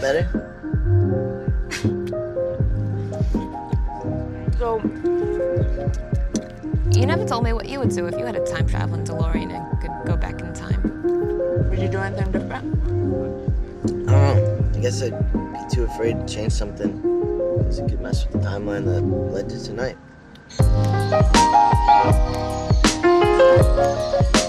Better? So, you never told me what you would do if you had a time-traveling DeLorean and could go back in time. Would you do anything different? I don't know. I guess I'd be too afraid to change something, because it could mess with the timeline that led to tonight.